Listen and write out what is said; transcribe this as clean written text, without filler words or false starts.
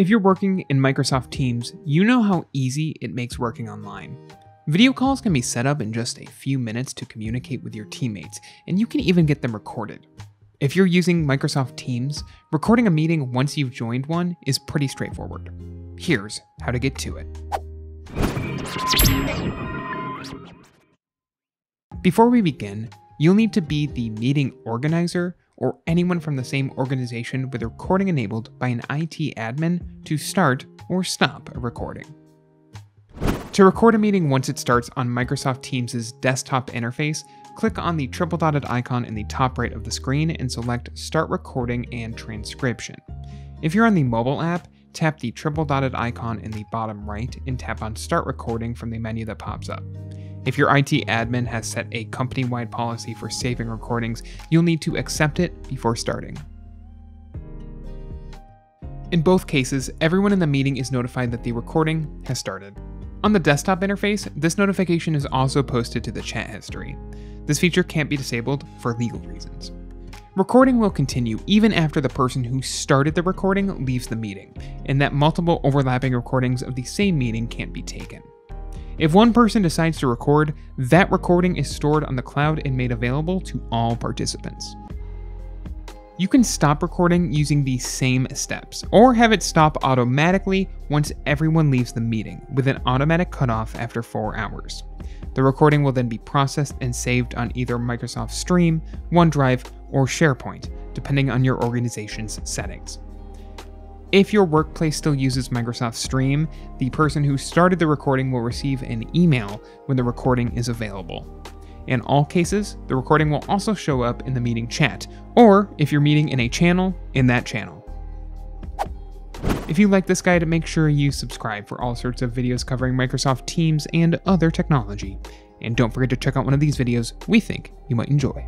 If you're working in Microsoft Teams, you know how easy it makes working online. Video calls can be set up in just a few minutes to communicate with your teammates, and you can even get them recorded. If you're using Microsoft Teams, recording a meeting once you've joined one is pretty straightforward. Here's how to get to it. Before we begin, you'll need to be the meeting organizer or anyone from the same organization with recording enabled by an IT admin to start or stop a recording. To record a meeting once it starts on Microsoft Teams' desktop interface, click on the triple dotted icon in the top right of the screen and select Start Recording and Transcription. If you're on the mobile app, tap the triple dotted icon in the bottom right and tap on Start Recording from the menu that pops up. If your IT admin has set a company-wide policy for saving recordings, you'll need to accept it before starting. In both cases, everyone in the meeting is notified that the recording has started. On the desktop interface, this notification is also posted to the chat history. This feature can't be disabled for legal reasons. Recording will continue even after the person who started the recording leaves the meeting, and that multiple overlapping recordings of the same meeting can't be taken. If one person decides to record, that recording is stored on the cloud and made available to all participants. You can stop recording using the same steps, or have it stop automatically once everyone leaves the meeting, with an automatic cutoff after 4 hours. The recording will then be processed and saved on either Microsoft Stream, OneDrive, or SharePoint, depending on your organization's settings. If your workplace still uses Microsoft Stream, the person who started the recording will receive an email when the recording is available. In all cases, the recording will also show up in the meeting chat, or if you're meeting in a channel, in that channel. If you like this guide, make sure you subscribe for all sorts of videos covering Microsoft Teams and other technology. And don't forget to check out one of these videos we think you might enjoy.